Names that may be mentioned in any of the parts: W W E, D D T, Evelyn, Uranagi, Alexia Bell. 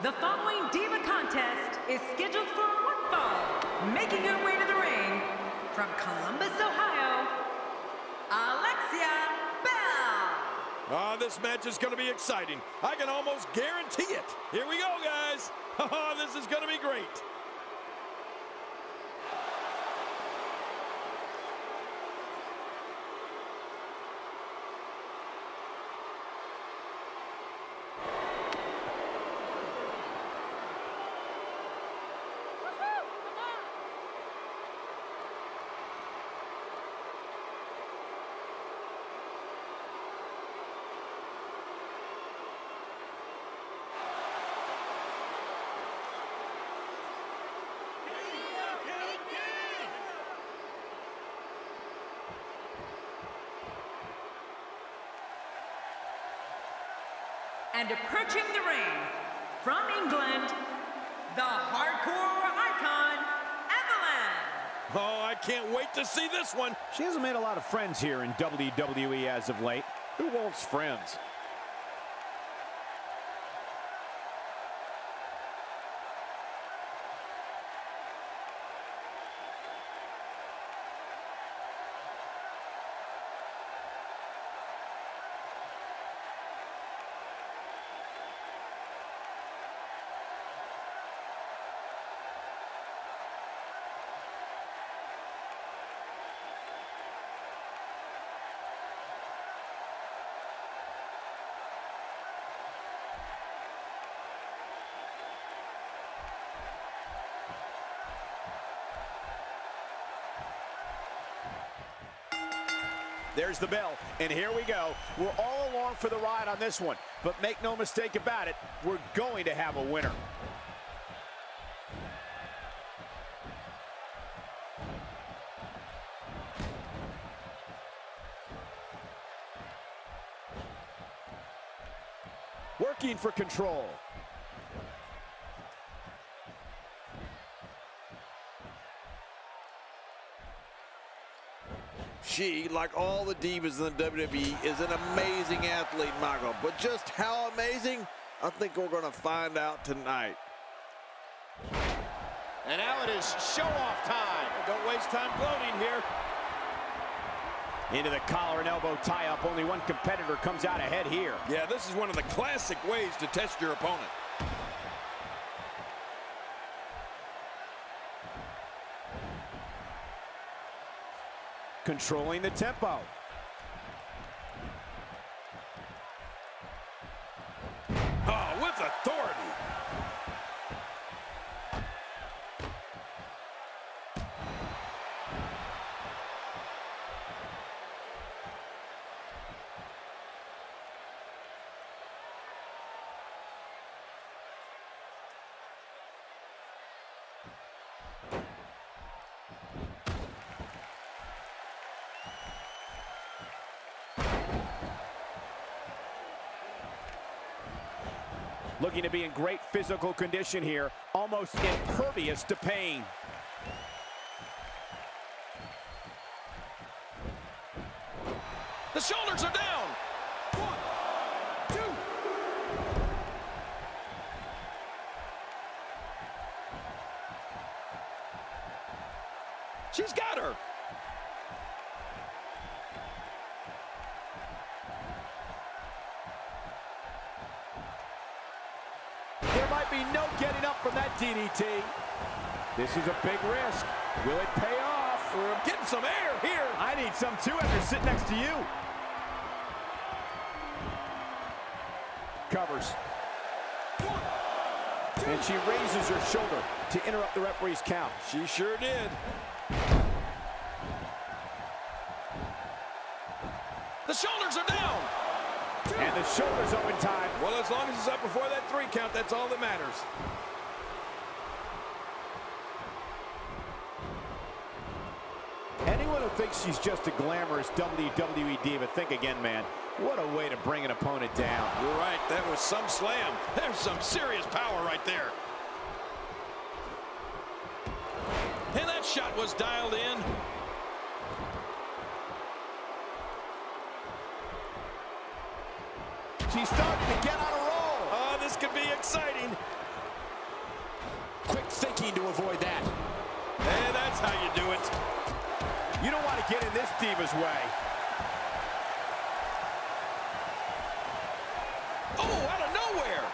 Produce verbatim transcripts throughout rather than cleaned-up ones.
The following Diva contest is scheduled for one fall, making her way to the ring from Columbus, Ohio, Alexia Bell. Oh, this match is going to be exciting. I can almost guarantee it. Here we go, guys. Oh, this is going to be great. And approaching the ring, from England, the hardcore icon, Evelyn. Oh, I can't wait to see this one. She hasn't made a lot of friends here in W W E as of late. Who wants friends? There's the bell, and here we go. We're all along for the ride on this one, but make no mistake about it, we're going to have a winner. Working for control. She, like all the divas in the W W E, is an amazing athlete, Michael. But just how amazing, I think we're going to find out tonight. And now it is show-off time. Don't waste time gloating here. Into the collar and elbow tie-up. Only one competitor comes out ahead here. Yeah, this is one of the classic ways to test your opponent. Controlling the tempo. Oh, with authority. Looking to be in great physical condition here, almost impervious to pain. The shoulders are down. One, two. She's got her. Be no getting up from that D D T. This is a big risk. Will it pay off? Or I'm getting some air here. I need some too after sitting next to you. Covers. One, two, and she raises her shoulder to interrupt the referee's count. She sure did. The shoulders are down. And the shoulder's up in time. Well, as long as it's up before that three count, that's all that matters. Anyone who thinks she's just a glamorous W W E diva, think again, man. What a way to bring an opponent down. You're right. That was some slam. There's some serious power right there. And that shot was dialed in. She's starting to get on a roll. Oh, this could be exciting. Quick thinking to avoid that. And that's how you do it. You don't want to get in this diva's way. Oh, out of nowhere.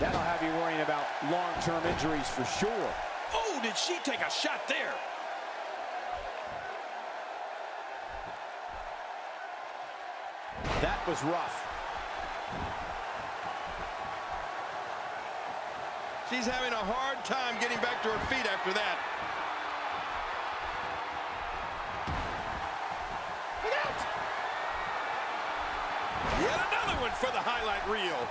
That'll have you worrying about long-term injuries for sure. Oh, did she take a shot there? That was rough. She's having a hard time getting back to her feet after that. Look out! Yet another one for the highlight reel.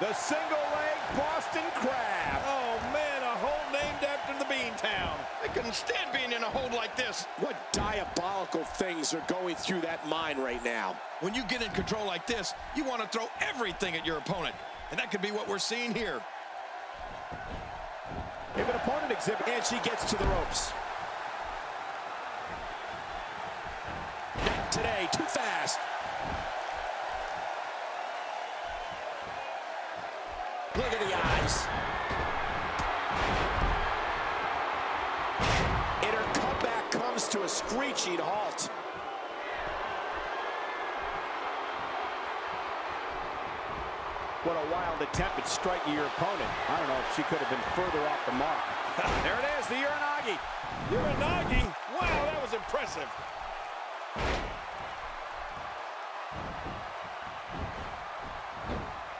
The single leg Boston Crab. Oh man, a hold named after the Bean Town. I couldn't stand being in a hold like this. What diabolical things are going through that mind right now? When you get in control like this, you want to throw everything at your opponent. And that could be what we're seeing here. If an opponent exhibits, and she gets to the ropes. Not today, too fast. Look at the eyes. To a screeching halt. What a wild attempt at striking your opponent. I don't know if she could have been further off the mark. There it is, the Uranagi. Uranagi? Wow, that was impressive.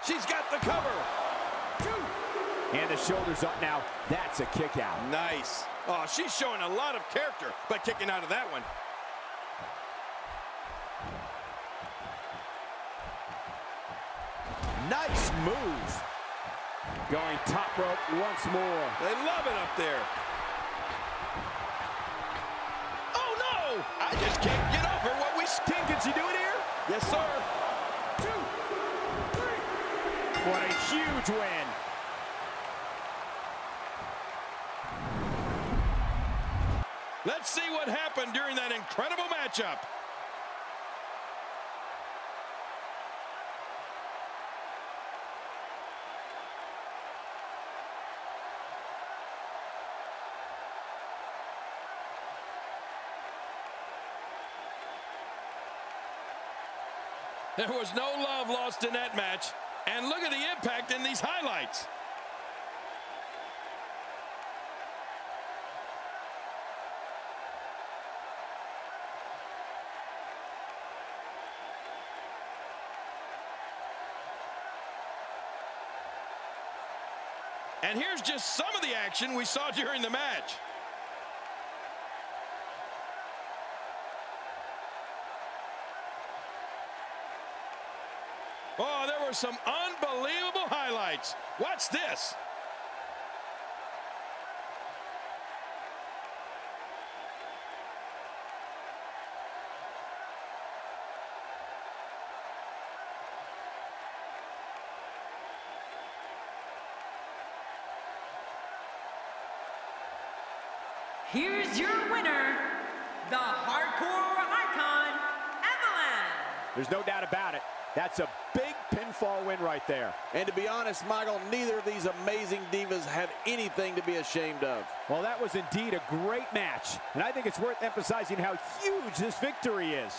She's got the cover. Two. And the shoulder's up now. That's a kick out. Nice. Oh, she's showing a lot of character by kicking out of that one. Nice move. Going top rope once more. They love it up there. Oh, no! I just can't get over what we stink. Can she do it here? Yes, sir. One, two, three. What a huge win. Let's see what happened during that incredible matchup. There was no love lost in that match, and look at the impact in these highlights. And here's just some of the action we saw during the match. Oh, there were some unbelievable highlights. Watch this. Here's your winner, the Hardcore Icon, Evelyn. There's no doubt about it. That's a big pinfall win right there. And to be honest, Michael, neither of these amazing divas have anything to be ashamed of. Well, that was indeed a great match. And I think it's worth emphasizing how huge this victory is.